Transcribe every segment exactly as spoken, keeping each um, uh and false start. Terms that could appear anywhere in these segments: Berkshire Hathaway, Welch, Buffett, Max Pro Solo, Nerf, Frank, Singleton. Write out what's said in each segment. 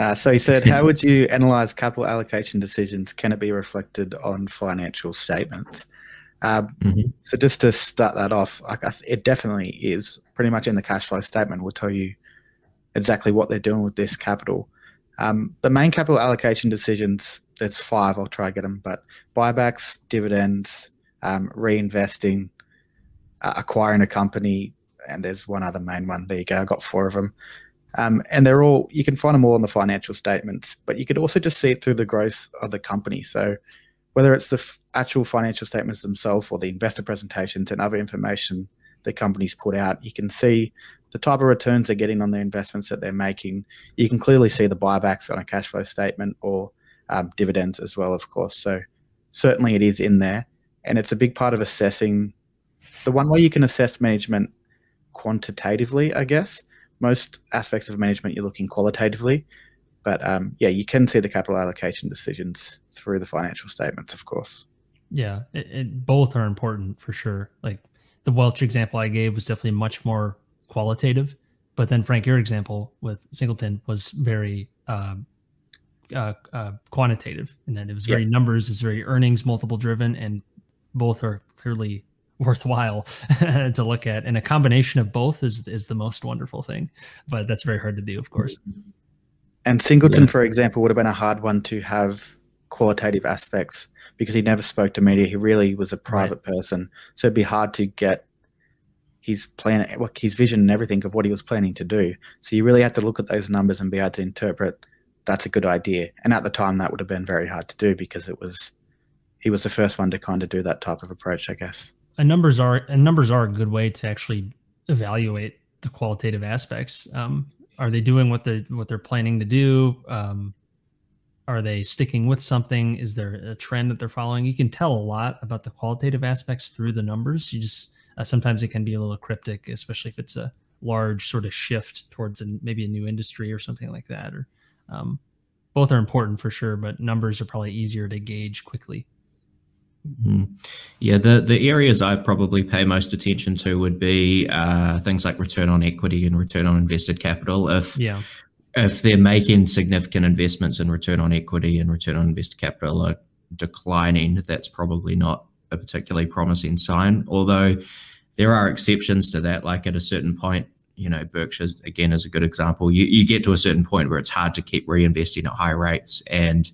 Uh, so he said, how would you analyze capital allocation decisions? Can it be reflected on financial statements? Uh, mm-hmm. So just to start that off, like it definitely is pretty much in the cash flow statement. We'll tell you exactly what they're doing with this capital. Um, the main capital allocation decisions, there's five, I'll try to get them, but buybacks, dividends, um, reinvesting, uh, acquiring a company, and there's one other main one. There you go, I got four of them. Um, and they're all, you can find them all in the financial statements, but you could also just see it through the growth of the company. So whether it's the f actual financial statements themselves or the investor presentations and other information the company's put out, you can see the type of returns they're getting on the investments that they're making. You can clearly see the buybacks on a cash flow statement or um, dividends as well, of course. So certainly it is in there, and it's a big part of assessing. The one way you can assess management quantitatively, I guess, most aspects of management you're looking qualitatively, but um, yeah, you can see the capital allocation decisions through the financial statements, of course. Yeah, it, it, both are important for sure. Like the Welch example I gave was definitely much more qualitative, but then Frank, your example with Singleton was very um, uh, uh, quantitative, and then it was very yeah. numbers, it's very earnings multiple driven, and both are clearly worthwhile to look at, and a combination of both is is the most wonderful thing, but that's very hard to do, of course. And Singleton, yeah. for example, would have been a hard one to have qualitative aspects because he never spoke to media. He really was a private right. person, so it'd be hard to get his plan, what his vision and everything of what he was planning to do. So you really have to look at those numbers and be able to interpret that's a good idea. And at the time, that would have been very hard to do because it was he was the first one to kind of do that type of approach, I guess. And numbers are and numbers are a good way to actually evaluate the qualitative aspects. Um, are they doing what they what they're planning to do? Um, are they sticking with something? Is there a trend that they're following? You can tell a lot about the qualitative aspects through the numbers. You just uh, sometimes it can be a little cryptic, especially if it's a large sort of shift towards a, maybe a new industry or something like that. Or um, both are important for sure, but numbers are probably easier to gauge quickly. Mm-hmm. Yeah, the, the areas I probably pay most attention to would be uh, things like return on equity and return on invested capital. If yeah. if they're making significant investments in return on equity and return on invested capital are declining, that's probably not a particularly promising sign. Although there are exceptions to that, like at a certain point, you know, Berkshire, again, is a good example. You, you get to a certain point where it's hard to keep reinvesting at high rates, and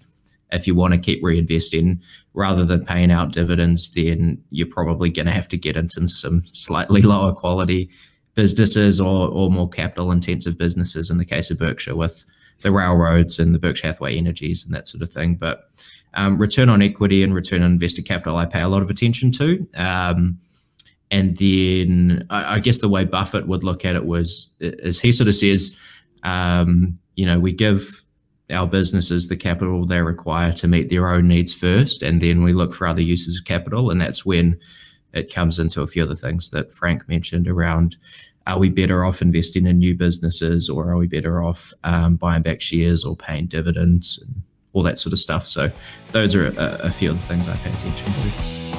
if you want to keep reinvesting rather than paying out dividends, then you're probably going to have to get into some slightly lower quality businesses or, or more capital intensive businesses, in the case of Berkshire with the railroads and the Berkshire Hathaway energies and that sort of thing. But um, return on equity and return on invested capital, I pay a lot of attention to. Um, and then I, I guess the way Buffett would look at it was, is he sort of says, um, you know, we give our businesses the capital they require to meet their own needs first, and then we look for other uses of capital. And that's when it comes into a few of the things that Frank mentioned around, are we better off investing in new businesses, or are we better off um, buying back shares or paying dividends and all that sort of stuff. So those are a, a few of the things I pay attention to.